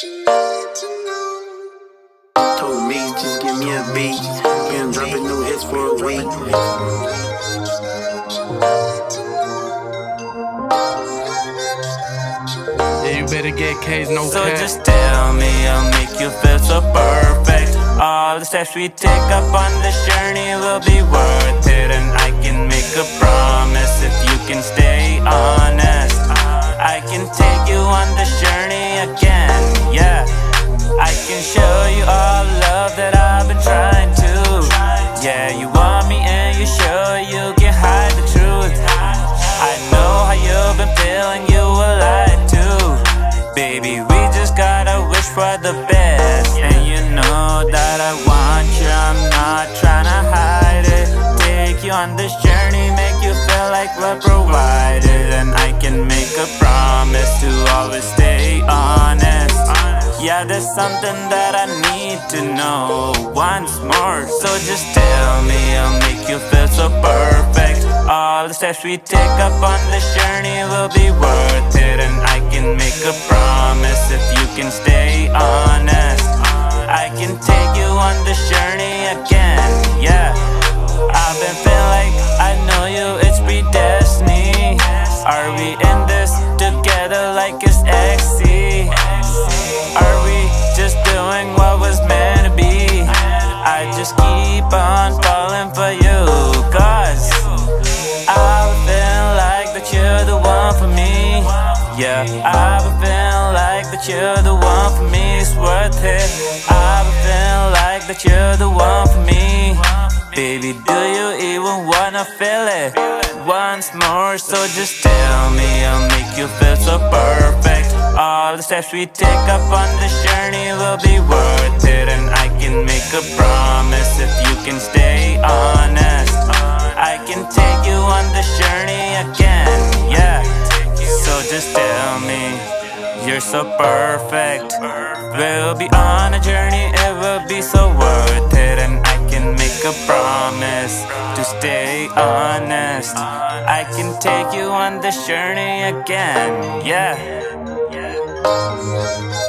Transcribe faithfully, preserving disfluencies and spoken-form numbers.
Told me just give me a beat. Been dropping new hits for a week. Yeah, you better get K's, no cap. So just tell me, I'll make you feel so perfect. All the steps we take up on this journey will be worth it. And I can make a promise if you can stay honest. I can take you on this journey again, yeah. I can show you all the love that I've been trying to. Yeah, you want me and you sure you can hide the truth. I know how you've been feeling, you were lied to. Baby, we just gotta wish for the best. And you know that I want you, I'm not tryna hide it. Take you on this journey, make you feel like we're provided. And I can make a promise to always stay honest. Yeah, there's something that I need to know once more. So just tell me, I'll make you feel so perfect. All the steps we take up on this journey will be worth it. And I can make a promise if you can stay honest. I can take you on this journey again, yeah. I've been feeling like I know you, it's predestiny. Are we in this together like it's X C? Are we just doing what was meant to be? I just keep on falling for you, cause I've been like that you're the one for me. Yeah, I've been like that you're the one for me, it's worth it. I've been like that you're the one for me. Baby, do you even wanna feel it once more? So just tell me, I'll make you feel so perfect. All the steps we take up on this journey will be worth it. And I can make a promise if you can stay honest. I can take you on this journey again, yeah. So just tell me, you're so perfect. We'll be on a journey, it will be so worth it. And I can make a promise to stay honest. I can take you on this journey again, yeah. Yeah.